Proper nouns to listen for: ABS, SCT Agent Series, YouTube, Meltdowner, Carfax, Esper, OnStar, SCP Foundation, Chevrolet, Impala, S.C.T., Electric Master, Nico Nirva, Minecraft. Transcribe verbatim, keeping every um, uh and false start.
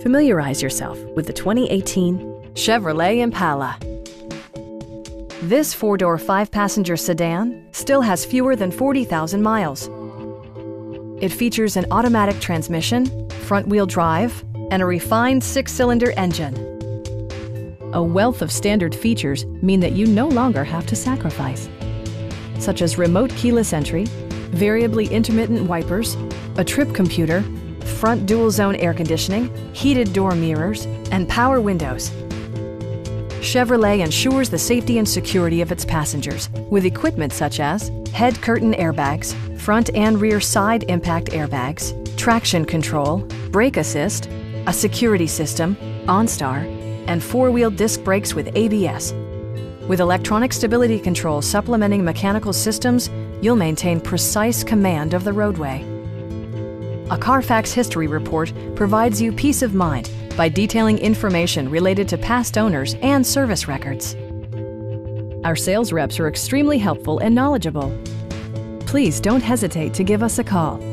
Familiarize yourself with the twenty eighteen Chevrolet Impala. This four-door, five-passenger sedan still has fewer than forty thousand miles. It features an automatic transmission, front-wheel drive, and a refined six-cylinder engine. A wealth of standard features mean that you no longer have to sacrifice, such as remote keyless entry, variably intermittent wipers, a trip computer, front dual-zone air conditioning, heated door mirrors, and power windows. Chevrolet ensures the safety and security of its passengers with equipment such as head curtain airbags, front and rear side impact airbags, traction control, brake assist, a security system, OnStar, and four-wheel disc brakes with A B S. With electronic stability control supplementing mechanical systems, you'll maintain precise command of the roadway. A Carfax history report provides you peace of mind by detailing information related to past owners and service records. Our sales reps are extremely helpful and knowledgeable. Please don't hesitate to give us a call.